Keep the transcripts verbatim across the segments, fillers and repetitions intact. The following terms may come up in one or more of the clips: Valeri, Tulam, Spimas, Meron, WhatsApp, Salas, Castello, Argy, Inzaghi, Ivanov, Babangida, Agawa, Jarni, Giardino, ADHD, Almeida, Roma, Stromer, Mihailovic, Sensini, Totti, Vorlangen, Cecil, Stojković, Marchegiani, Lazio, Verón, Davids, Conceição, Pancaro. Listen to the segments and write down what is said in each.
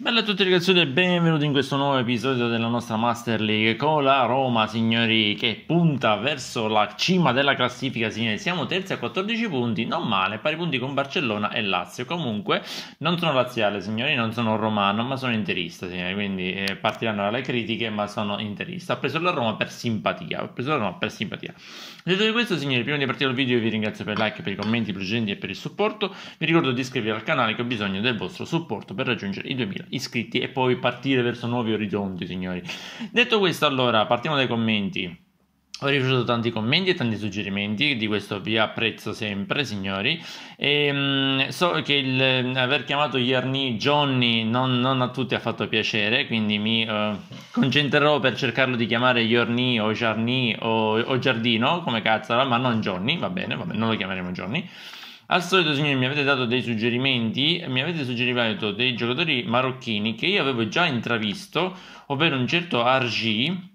Bella a tutti ragazzi e benvenuti in questo nuovo episodio della nostra Master League con la Roma, signori, che punta verso la cima della classifica, signori. Siamo terzi a quattordici punti, non male, pari punti con Barcellona e Lazio. Comunque non sono laziale, signori, non sono romano, ma sono interista, signori, quindi eh, partiranno dalle critiche, ma sono interista. Ho preso la Roma per simpatia, ho preso la Roma per simpatia. Detto di questo, signori, prima di partire il video vi ringrazio per il like, per i commenti, per i suggerimenti e per il supporto. Vi ricordo di iscrivervi al canale che ho bisogno del vostro supporto per raggiungere i duemila iscritti e poi partire verso nuovi orizzonti, signori. Detto questo, allora partiamo dai commenti. Ho ricevuto tanti commenti e tanti suggerimenti, di questo vi apprezzo sempre, signori. E, mh, so che il, aver chiamato Jarni Johnny non, non a tutti ha fatto piacere, quindi mi eh, concentrerò per cercarlo di chiamare Jarni o Jarni o, o Giardino, come cazzo, ma non Johnny, va bene, va bene, non lo chiameremo Johnny. Al solito, signori, mi avete dato dei suggerimenti, mi avete suggerito dei giocatori marocchini che io avevo già intravisto, ovvero un certo Argy,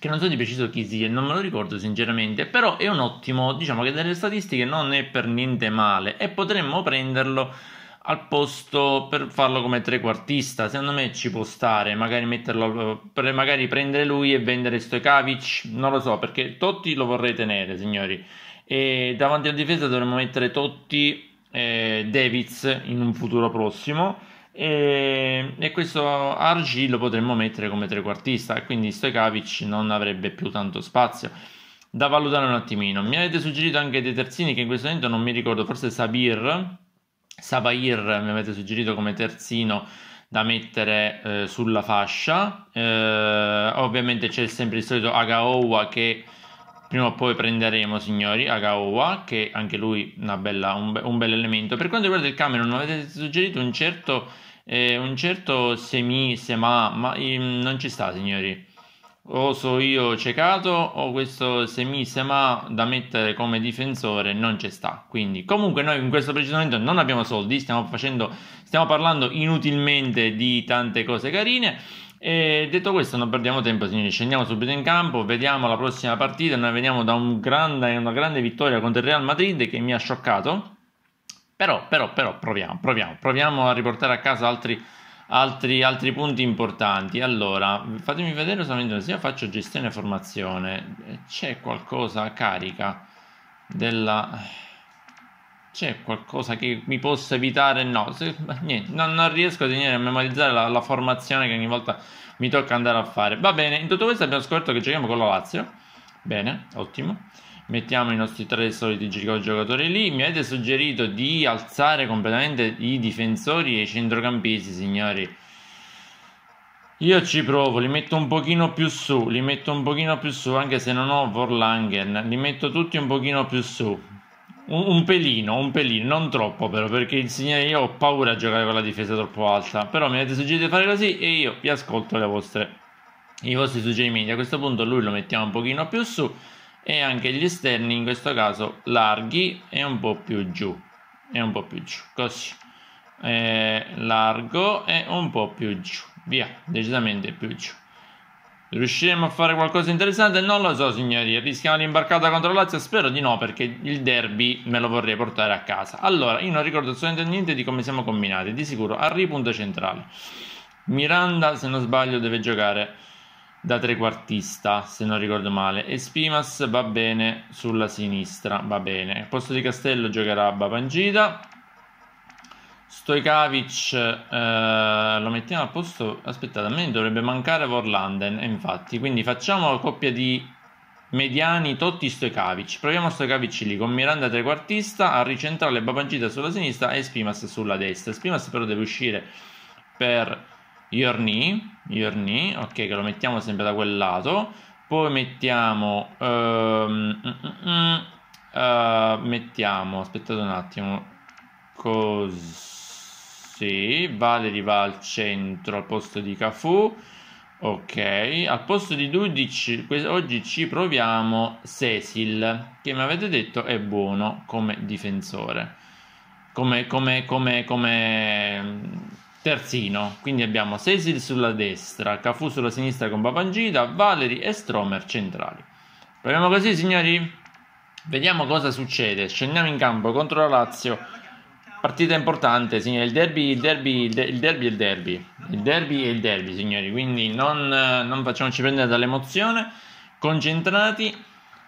che non so di preciso chi sia, non me lo ricordo sinceramente, però è un ottimo, diciamo che dalle statistiche non è per niente male e potremmo prenderlo al posto per farlo come trequartista. Secondo me ci può stare, magari metterlo, magari prendere lui e vendere Stojković, non lo so, perché Totti lo vorrei tenere, signori. E davanti alla difesa dovremmo mettere Totti e Davids in un futuro prossimo, e, e questo Argy lo potremmo mettere come trequartista, quindi Stojković non avrebbe più tanto spazio. Da valutare un attimino. Mi avete suggerito anche dei terzini che in questo momento non mi ricordo, forse Sabir, Sabir mi avete suggerito come terzino da mettere eh, sulla fascia. Eh, ovviamente c'è sempre il solito Agawa che prima o poi prenderemo, signori, Agawa, che anche lui è un, be un bel elemento. Per quanto riguarda il Cameron, avete suggerito un certo, eh, un certo semi-sema, ma eh, non ci sta, signori. O so io ciecato, o questo semi-sema da mettere come difensore non ci sta. Quindi, comunque noi in questo preciso momento non abbiamo soldi, stiamo, facendo, stiamo parlando inutilmente di tante cose carine. E detto questo, non perdiamo tempo, signori, scendiamo subito in campo, vediamo la prossima partita. Noi veniamo da un grande, una grande vittoria contro il Real Madrid che mi ha scioccato, però, però, però proviamo, proviamo, proviamo a riportare a casa altri, altri, altri punti importanti. Allora, fatemi vedere solamente se io faccio gestione formazione, c'è qualcosa a carica della... C'è qualcosa che mi possa evitare? No, se, niente, non, non riesco a, tenere, a memorizzare la, la formazione che ogni volta mi tocca andare a fare. Va bene, in tutto questo abbiamo scoperto che giochiamo con la Lazio. Bene, ottimo. Mettiamo i nostri tre soliti giocatori lì. Mi avete suggerito di alzare completamente i difensori e i centrocampisti, signori. Io ci provo, li metto un pochino più su, li metto un pochino più su, anche se non ho Vorlangen, li metto tutti un pochino più su. Un pelino, un pelino, non troppo però, perché il signore, io ho paura a giocare con la difesa troppo alta, però mi avete suggerito di fare così e io vi ascolto le vostre, i vostri suggerimenti. A questo punto lui lo mettiamo un pochino più su e anche gli esterni in questo caso larghi e un po' più giù, e un po' più giù, così, e largo e un po' più giù, via, decisamente più giù. Riusciremo a fare qualcosa di interessante? Non lo so, signori, rischiamo l'imbarcata contro la Lazio? Spero di no, perché il derby me lo vorrei portare a casa. Allora, io non ricordo assolutamente niente di come siamo combinati, di sicuro Arry punto centrale, Miranda se non sbaglio deve giocare da trequartista, se non ricordo male, e Spimas va bene sulla sinistra, va bene. Al posto di Castello giocherà Babangida. Stojković eh, lo mettiamo a posto, aspettate, a me dovrebbe mancare Vorlangen, infatti, quindi facciamo la coppia di mediani Totti Stojković, proviamo Stojković lì con Miranda trequartista, Arry centrale, Babangida sulla sinistra e Spimas sulla destra. Spimas però deve uscire per Jarni, Jarni, ok, che lo mettiamo sempre da quel lato, poi mettiamo um, mm, mm, uh, mettiamo, aspettate un attimo, così. Sì, Valeri va al centro al posto di Cafu, ok, al posto di dodici oggi ci proviamo Cecil, che mi avete detto è buono come difensore, come, come, come, come terzino, quindi abbiamo Cecil sulla destra, Cafu sulla sinistra con Babangida, Valeri e Stromer centrali. Proviamo così, signori, vediamo cosa succede, scendiamo in campo contro la Lazio. Partita importante, signori, il derby, il derby, il derby è il derby, Il derby è il derby, signori, quindi non, non facciamoci prendere dall'emozione, concentrati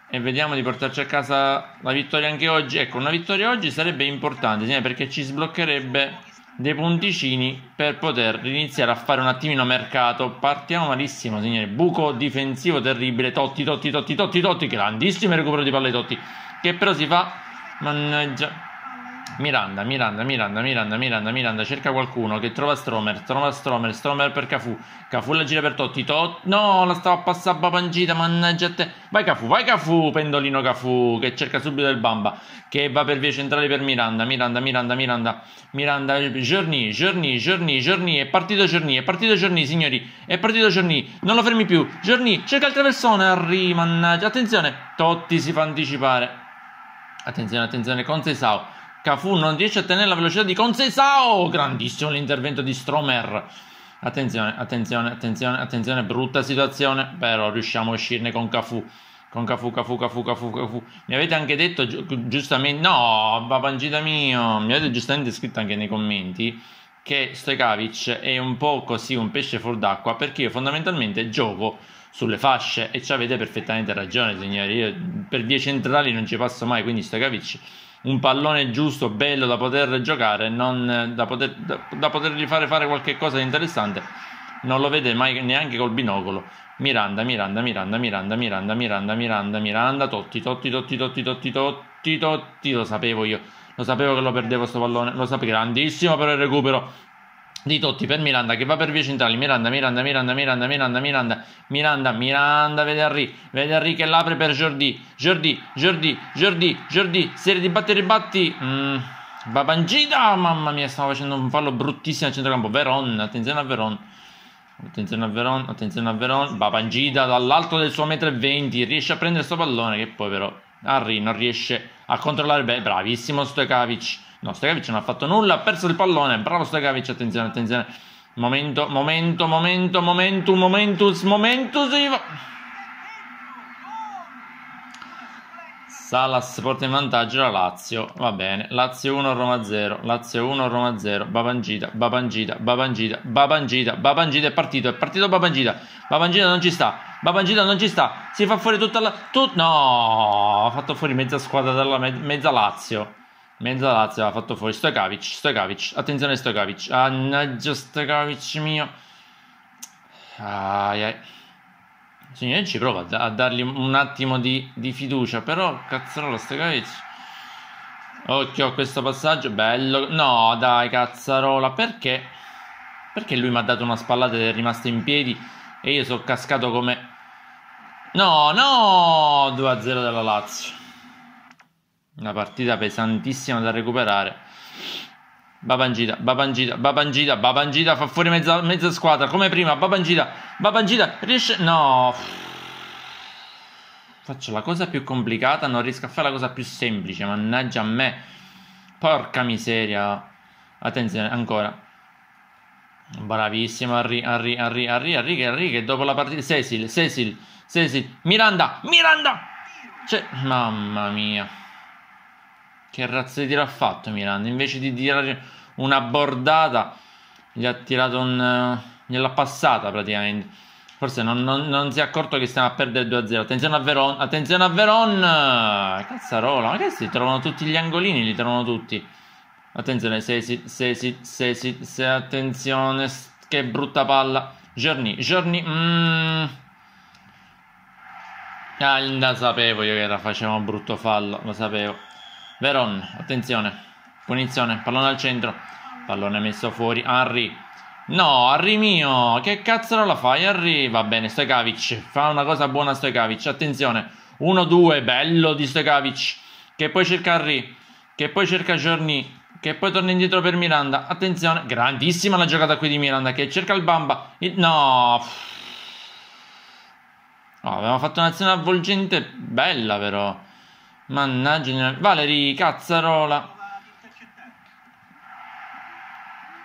e vediamo di portarci a casa la vittoria anche oggi. Ecco, una vittoria oggi sarebbe importante, signori, perché ci sbloccherebbe dei punticini per poter iniziare a fare un attimino mercato. Partiamo malissimo, signori, buco difensivo terribile, Totti, Totti, Totti, Totti, Totti, grandissimo recupero di palla di Totti, che però si fa, mannaggia, Miranda, Miranda, Miranda, Miranda, Miranda, Miranda, cerca qualcuno che trova Stromer, trova Stromer, Stromer per Cafu, Cafu la gira per Totti, Totti, no, la stava a passare Babangida, mannaggia te, vai Cafu, vai Cafu, pendolino Cafu, che cerca subito il Bamba, che va per via centrale per Miranda, Miranda, Miranda, Miranda, Miranda, Jarni, Jarni, Jarni, Jarni, è partito Jarni, è partito Jarni, signori, è partito Jarni, non lo fermi più, Jarni, cerca il traversone, Arry, mannaggia, attenzione, Totti si fa anticipare, attenzione, attenzione, Conceição, Cafu non riesce a tenere la velocità di Conceição, grandissimo l'intervento di Stromer, attenzione, attenzione, attenzione, attenzione, brutta situazione, però riusciamo a uscirne con Cafu, con Cafu, Cafu, Cafu, Cafu, Cafu, mi avete anche detto gi- giustamente, no, Babangida mio, mi avete giustamente scritto anche nei commenti che Stojković è un po' così un pesce fuor d'acqua, perché io fondamentalmente gioco sulle fasce e ci avete perfettamente ragione, signori, io per via centrali non ci passo mai, quindi Stojković un pallone giusto, bello da poter giocare, non, da, poter, da, da potergli fare fare qualche cosa di interessante, non lo vede mai neanche col binocolo. Miranda, Miranda, Miranda, Miranda, Miranda, Miranda, Miranda, Miranda, Totti, Totti, Totti, Totti, Totti, Totti, Totti, lo sapevo io, lo sapevo che lo perdevo sto pallone, lo sapevo, grandissimo per il recupero di Totti per Miranda, che va per via centrale, Miranda, Miranda, Miranda, Miranda, Miranda, Miranda, Miranda, Miranda, vede Arry, vede Arry che l'apre per Jordi, Jordi, Jordi, Jordi, Jordi, serie di batti e ribatti, mm. Babangida, mamma mia, stavo facendo un fallo bruttissimo al centrocampo, Verón, attenzione a Verón, attenzione a Verón, attenzione a Verón, Babangida dall'alto del suo uno e venti, riesce a prendere sto pallone, che poi però Arry non riesce a controllare, beh, bravissimo Stojković, no, Stojković non ha fatto nulla, ha perso il pallone, bravo Stojković, attenzione, attenzione, momento, momento, momento, momentum, momentus, momentus, Ivo. Salas porta in vantaggio la Lazio, va bene, Lazio uno Roma zero, Lazio uno Roma zero, Babangida, Babangida, Babangida, Babangida, Babangida è partito, è partito Babangida, Babangida non ci sta, Babangida non ci sta, si fa fuori tutta la... Tut... no, ha fatto fuori mezza squadra dalla me... mezza Lazio. Mezza Lazio ha fatto fuori Stojković, Stojković, attenzione Stojković, annaggia Stojković mio, ai ai, signore ci prova a dargli un attimo di, di fiducia, però cazzarola Stojković, occhio a questo passaggio, bello, no dai cazzarola, perché? Perché lui mi ha dato una spallata ed è rimasto in piedi e io sono cascato come, no no, due a zero della Lazio. Una partita pesantissima da recuperare. Babangida, Babangida, Babangida, Babangida fa fuori mezza, mezza squadra come prima. Babangida, Babangida riesce. No, faccio la cosa più complicata, non riesco a fare la cosa più semplice. Mannaggia a me, porca miseria. Attenzione ancora. Bravissimo Arry, Arry, Arry, Arry, Arry, Arry che dopo la partita. Cecil, Cecil, Cecil, Miranda, Miranda. Cioè, mamma mia. Che razza di tiro ha fatto Miranda? Invece di tirare una bordata, gli ha tirato un... gliel'ha passata praticamente. Forse non, non, non si è accorto che stiamo a perdere due a zero. Attenzione a Verón, attenzione a Verón! Cazzarola, ma che si trovano tutti gli angolini, li trovano tutti. Attenzione, Cecil, Cecil, Cecil, se attenzione, che brutta palla. Jarni, Jarni, mmm... Ah, la sapevo io che era, facevamo un brutto fallo, lo sapevo. Verón, attenzione, punizione, pallone al centro, pallone messo fuori, Arry, no, Arry mio, che cazzo non la fai Arry, va bene, Stojković, fa una cosa buona Stojković, attenzione, uno due, bello di Stojković, che poi cerca Arry, che poi cerca Jarni, che poi torna indietro per Miranda, attenzione, grandissima la giocata qui di Miranda, che cerca il Bamba, il... no, oh, avevamo fatto un'azione avvolgente, bella però, mannaggia, Valeri, cazzarola.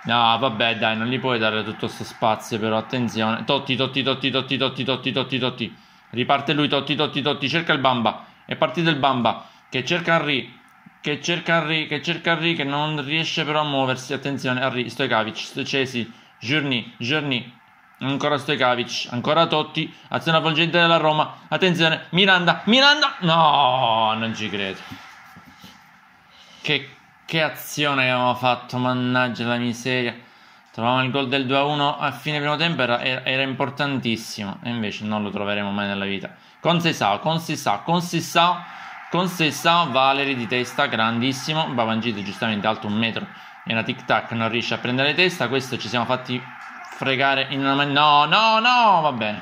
No, vabbè, dai, non gli puoi dare tutto sto spazio, però, attenzione. Totti, Totti, Totti, Totti, Totti, Totti, Totti, Totti. Riparte lui, Totti, Totti, Totti, cerca il Bamba. È partito il Bamba, che cerca Arry, che cerca Arry, che cerca Arry, che non riesce però a muoversi. Attenzione, Arry, Stojković, Cesi, Jarni, Jarni, ancora Stojković, ancora Totti, azione avvolgente della Roma, attenzione, Miranda, Miranda, no, non ci credo. Che, che azione che avevamo fatto, mannaggia la miseria. Trovavamo il gol del due a uno a fine primo tempo, era, era importantissimo, e invece non lo troveremo mai nella vita. Conceição, Conceição, Conceição, Conceição, Valeri di testa, grandissimo, Babangida giustamente alto un metro, e una tic tac non riesce a prendere testa, questo ci siamo fatti... fregare in una mano. No, no, no, va bene.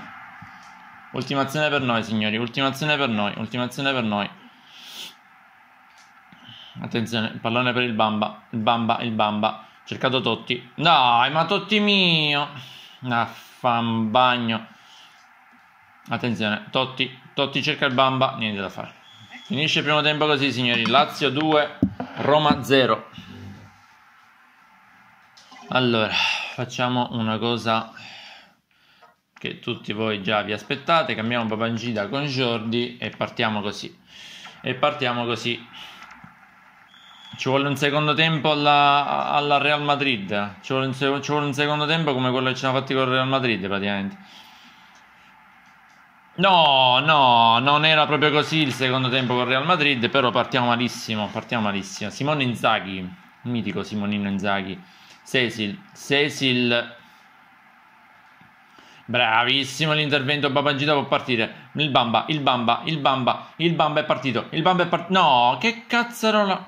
Ultima azione per noi, signori. Ultima azione per noi. Ultima azione per noi. Attenzione, pallone per il Bamba. Il Bamba, il Bamba. Cercato Totti. Dai, ma Totti mio. Affambagno. Attenzione, Totti. Totti cerca il Bamba. Niente da fare. Finisce il primo tempo così, signori. Lazio due, Roma zero. Allora, facciamo una cosa che tutti voi già vi aspettate. Cambiamo Babangida con Jordi e partiamo così. E partiamo così. Ci vuole un secondo tempo alla, alla Real Madrid. Ci vuole, un, ci vuole un secondo tempo come quello che ci hanno fatti con il Real Madrid praticamente. No, no, non era proprio così il secondo tempo con il Real Madrid. Però partiamo malissimo, partiamo malissimo. Simone Inzaghi, mitico Simonino Inzaghi. Cecil, Cecil, bravissimo l'intervento, Babangida può partire, il Bamba, il Bamba, il Bamba, il Bamba è partito, il Bamba è partito, no, che cazzarola,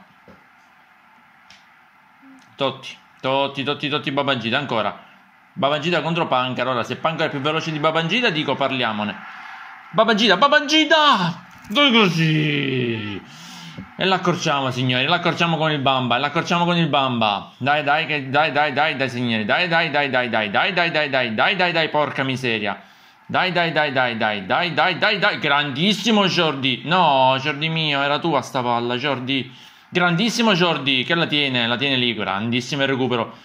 Totti, Totti, Totti, Totti, Babangida, ancora, Babangida contro Pancaro, allora se Pancaro è più veloce di Babangida dico parliamone, Babangida, Babangida, dai così... E l'accorciamo signori, l'accorciamo con il Bamba, l'accorciamo con il Bamba. Dai dai che dai dai dai dai signori, dai dai dai dai dai dai dai dai dai dai dai dai porca miseria. Dai dai dai dai dai dai dai dai dai, grandissimo Jordi. No, Jordi mio, era tua sta palla, Jordi. Grandissimo Jordi, che la tiene, la tiene lì, grandissimo il recupero.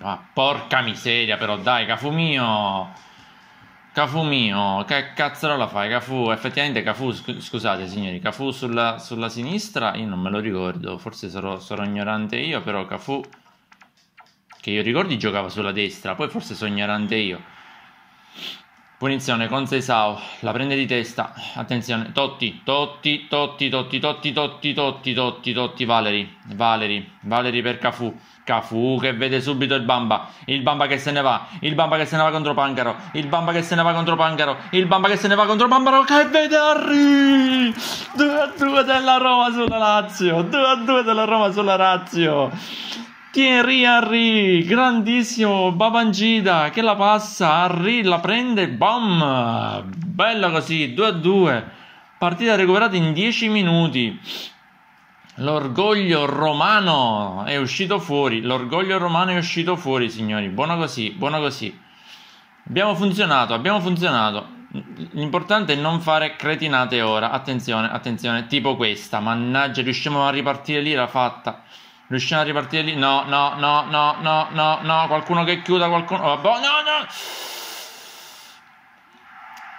Ma porca miseria però, dai Cafu mio. Cafu mio, che cazzarola fai? Cafu, effettivamente Cafu, scusate signori, Cafu sulla, sulla sinistra, io non me lo ricordo, forse sarò, sarò ignorante io, però Cafu, che io ricordi, giocava sulla destra, poi forse sono ignorante io. Punizione, Conceição, la prende di testa, attenzione, Totti, Totti, Totti, Totti, Totti, Totti, Totti, Totti, Totti, Valeri, Valeri, Valeri per Cafu. Cafu che vede subito il Bamba, il Bamba che se ne va, il Bamba che se ne va contro Pancaro, il Bamba che se ne va contro Pancaro, il Bamba che se ne va contro Pancaro, che vede Argy! due a due della Roma sulla Lazio, due a due della Roma sulla Lazio, Thierry Arry, grandissimo, Babangida che la passa, Arry la prende, bam, bella così, due a due, partita recuperata in dieci minuti. L'orgoglio romano è uscito fuori, l'orgoglio romano è uscito fuori signori, buono così, buono così. Abbiamo funzionato, abbiamo funzionato. L'importante è non fare cretinate ora, attenzione, attenzione, tipo questa, mannaggia, riusciamo a ripartire lì, era fatta. Riusciamo a ripartire lì, no, no, no, no, no, no, no, qualcuno che chiuda, qualcuno, oh, boh, no, no.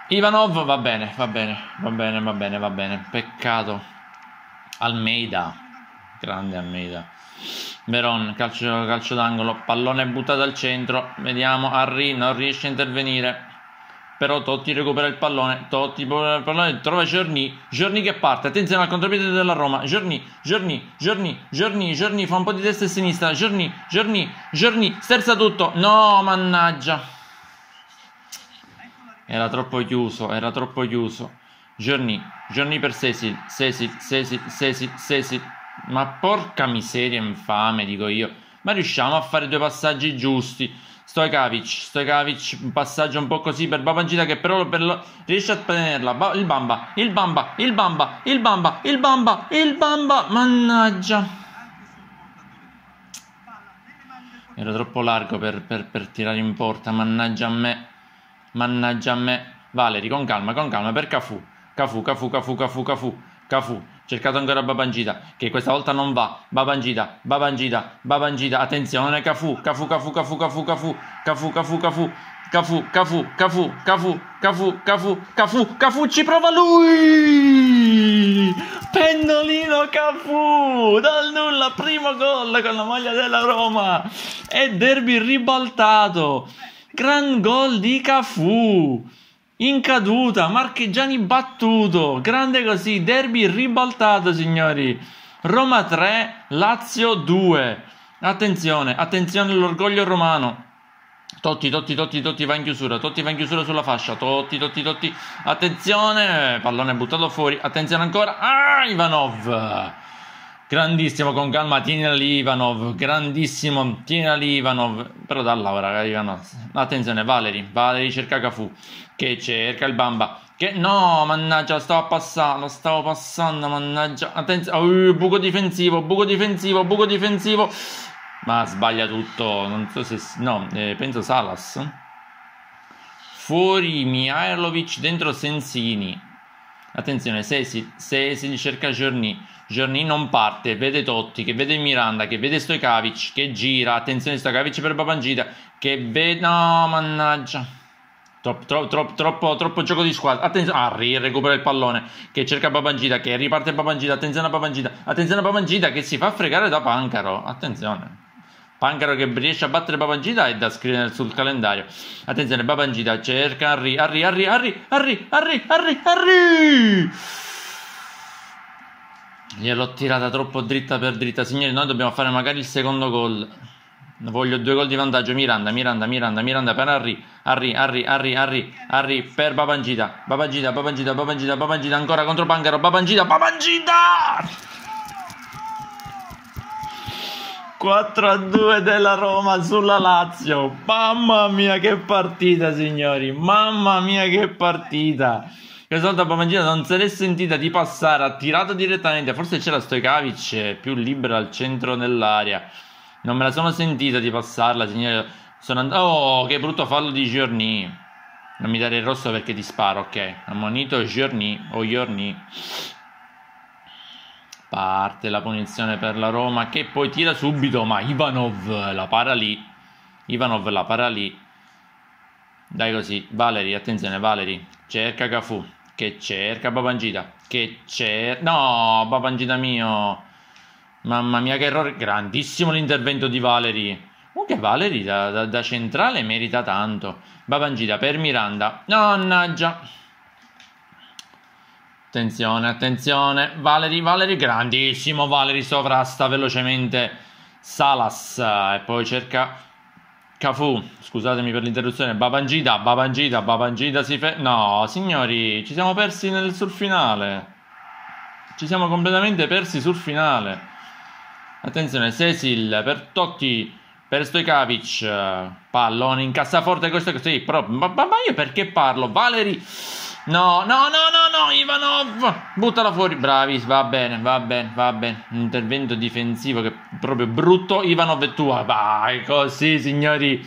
Ivanov, va bene, va bene, va bene, va bene, va bene, peccato. Almeida, grande Almeida, Meron, calcio, calcio d'angolo, pallone buttato al centro, vediamo, Arry non riesce a intervenire, però Totti recupera il pallone, Totti recupera il pallone, trova Jarni, Jarni che parte, attenzione al contropiede della Roma, Jarni, Jarni, Jarni, Jarni, Jarni, fa un po' di testa e sinistra, Jarni, Jarni, Jarni, sterza tutto, no, mannaggia, era troppo chiuso, era troppo chiuso, Jarni, Jarni per Cecil, Cecil, Cecil, Cecil, Cecil, ma porca miseria infame dico io, ma riusciamo a fare due passaggi giusti, Stojković, Stojković, un passaggio un po' così per Babangida che però per lo... riesce a tenerla, ba... il Bamba, il Bamba, il Bamba, il Bamba, il Bamba, il Bamba, mannaggia. Era troppo largo per, per, per tirare in porta, mannaggia a me, mannaggia a me, Valeri con calma, con calma per Cafu. Cafu, Cafu, Cafu, Cafu, Cafu, Cafu, cercato ancora Babangida, che questa volta non va, Babangida, Babangida, Babangida, attenzione, Cafu, Cafu, Cafu, Cafu, Cafu, Cafu, Cafu, Cafu, Cafu, Cafu, Cafu, Cafu, Cafu, Cafu, Cafu, Cafu, Cafu, ci prova lui! Pendolino Cafu! Dal nulla, primo gol con la maglia della Roma! E derby ribaltato! Gran gol di Cafu! In caduta, Marchegiani battuto! Grande così, derby ribaltato, signori! Roma tre, Lazio due! Attenzione, attenzione all'orgoglio romano! Totti, Totti, Totti, Totti va in chiusura, Totti va in chiusura sulla fascia, Totti, Totti, Totti, attenzione, pallone buttato fuori, attenzione ancora, ah, Ivanov, grandissimo, con calma, tienila lì Ivanov, grandissimo, tienila lì Ivanov, però dalla ora Ivanov, attenzione, Valeri, Valeri cerca Cafu, che cerca il Bamba, che no, mannaggia, lo stavo passando, lo stavo passando, mannaggia, attenzione, uh, buco difensivo, buco difensivo, buco difensivo, ma sbaglia tutto, non so se... no, eh, penso Salas. Fuori Mihailovic, dentro Sensini. Attenzione, Cecil, Cecil cerca Jarni. Jarni non parte, vede Totti, che vede Miranda, che vede Stojković, che gira. Attenzione Stojković per Babangida, che vede... no, mannaggia. Troppo, troppo, troppo, troppo, troppo gioco di squadra. Attenzione, Argy recupera il pallone, che cerca Babangida, che riparte Babangida. Attenzione a Babangida, attenzione a Babangida, che si fa fregare da Pancaro. Attenzione. Pancaro che riesce a battere Babangida è da scrivere sul calendario. Attenzione, Babangida cerca Arry, Arry, Arry, Arry, Arry, Arry, Arry, Arry. Gliel'ho tirata troppo dritta per dritta. Signori, noi dobbiamo fare magari il secondo gol. Voglio due gol di vantaggio. Miranda, Miranda, Miranda, Miranda per Arry, Arry, Arry, Arry, Arry, Arry per Babangida. Babangida, Babangida, Babangida, Babangida ancora contro Pancaro. Babangida, Babangida! quattro a due della Roma sulla Lazio. Mamma mia che partita, signori. Mamma mia che partita. Questa volta Babangida non se l'è sentita di passare, ha tirato direttamente. Forse c'era Stojković più libera al centro dell'area. Non me la sono sentita di passarla, signori. Sono and... oh, che brutto fallo di Giardino. Non mi dare il rosso perché ti sparo, ok. Ammonito Giardino o Giardino. Parte la punizione per la Roma, che poi tira subito, ma Ivanov la para lì. Ivanov la para lì. Dai così, Valeri, attenzione, Valeri. Cerca Cafu, che cerca Babangida, che cerca... no, Babangida mio. Mamma mia che errore. Grandissimo l'intervento di Valeri. Comunque Valeri da, da, da centrale merita tanto. Babangida per Miranda. Mannaggia. Attenzione, attenzione, Valeri, Valeri, grandissimo, Valeri sovrasta velocemente Salas e poi cerca Cafu, scusatemi per l'interruzione, Babangida, Babangida, Babangida si fe... no, signori, ci siamo persi nel, sul finale, ci siamo completamente persi sul finale. Attenzione, Cecil per Totti, per Stojković, pallone in cassaforte, questo così, però, ma, ma io perché parlo, Valeri... no, no, no, no, no, Ivanov, buttala fuori, bravi, va bene, va bene, va bene, intervento difensivo che è proprio brutto, Ivanov è tua, vai, così signori,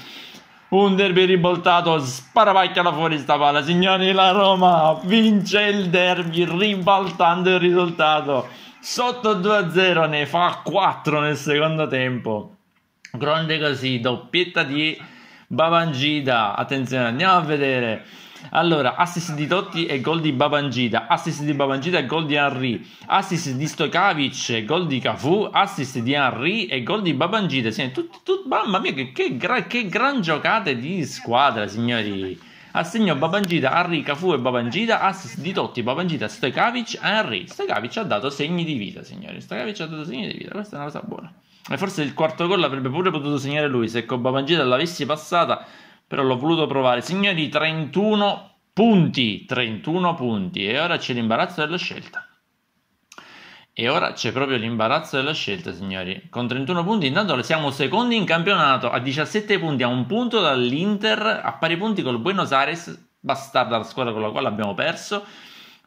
un derby ribaltato, sparapacchiala fuori sta palla, signori, la Roma vince il derby ribaltando il risultato, sotto due a zero, ne fa quattro nel secondo tempo, grande così, doppietta di Babangida, attenzione, andiamo a vedere. Allora, assist di Totti e gol di Babangida, assist di Babangida e gol di Arry, assist di Stojković e gol di Cafu, assist di Arry e gol di Babangida. Sì, tut, tut, mamma mia, che, che, gra, che gran giocate di squadra, signori. Assegno Babangida, Arry, Cafu e Babangida, assist di Totti, Babangida, Stojković e Arry. Stojković ha dato segni di vita, signori. Stojković ha dato segni di vita, questa è una cosa buona. E forse il quarto gol l'avrebbe pure potuto segnare lui, se con Babangida l'avessi passata... però l'ho voluto provare. Signori, trentuno punti, trentuno punti, e ora c'è l'imbarazzo della scelta, e ora c'è proprio l'imbarazzo della scelta, signori, con trentuno punti, intanto siamo secondi in campionato, a diciassette punti, a un punto dall'Inter, a pari punti col Buenos Aires, bastarda la squadra con la quale abbiamo perso,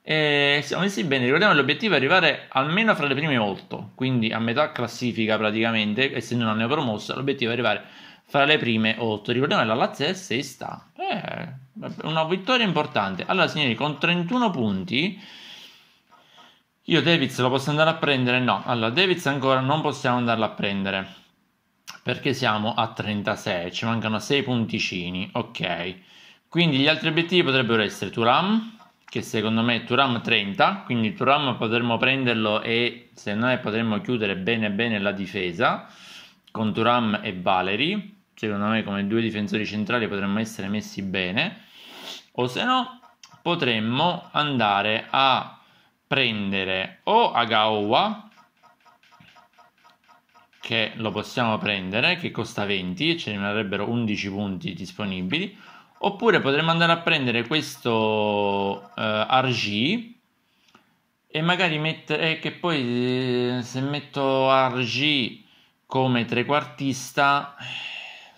e siamo messi bene, ricordiamo che l'obiettivo è arrivare almeno fra le prime otto, quindi a metà classifica praticamente, essendo una neopromossa, l'obiettivo è arrivare fra le prime otto, ricordiamo che la Lazio è sesta, eh, una vittoria importante. Allora signori, con trentuno punti, io Davids lo posso andare a prendere? No, allora Davids ancora non possiamo andarlo a prendere. perché siamo a trentasei, ci mancano sei punticini, ok. Quindi gli altri obiettivi potrebbero essere Turam, che secondo me è Turam trenta, quindi Turam potremmo prenderlo e se noi potremmo chiudere bene bene la difesa con Turam e Valeri. Secondo me come due difensori centrali potremmo essere messi bene, o se no potremmo andare a prendere o Agawa, che lo possiamo prendere, che costa venti e ce ne avrebbero undici punti disponibili, oppure potremmo andare a prendere questo eh, Argy e magari mettere, eh, che poi eh, se metto Argy come trequartista...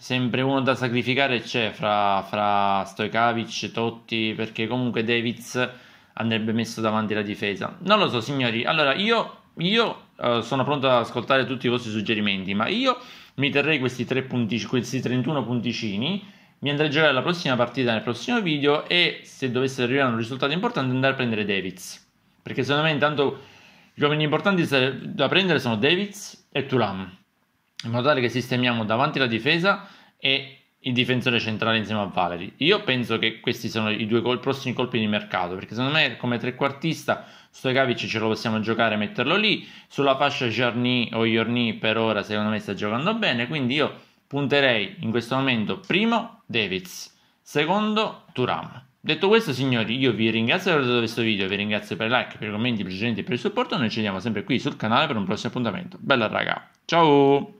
Sempre uno da sacrificare c'è fra, fra Stojković e Totti, perché comunque Davids andrebbe messo davanti alla difesa. Non lo so, signori. Allora, io, io eh, sono pronto ad ascoltare tutti i vostri suggerimenti, ma io mi terrei questi, tre punti, questi trentuno punticini, mi andrei a giocare la prossima partita nel prossimo video e se dovesse arrivare a un risultato importante andare a prendere Davids. Perché secondo me intanto gli uomini importanti da prendere sono Davids e Tulam, in modo tale che sistemiamo davanti la difesa e il difensore centrale insieme a Valeri. Io penso che questi sono i due col- prossimi colpi di mercato, perché secondo me come trequartista Stojković ce lo possiamo giocare e metterlo lì, sulla fascia Jarni o Jarni per ora secondo me sta giocando bene, quindi io punterei in questo momento primo Davids, secondo Turam. Detto questo, signori, io vi ringrazio per aver guardato questo video, vi ringrazio per i like, per i commenti, per i suggerimenti, per il supporto, noi ci vediamo sempre qui sul canale per un prossimo appuntamento. Bella raga, ciao!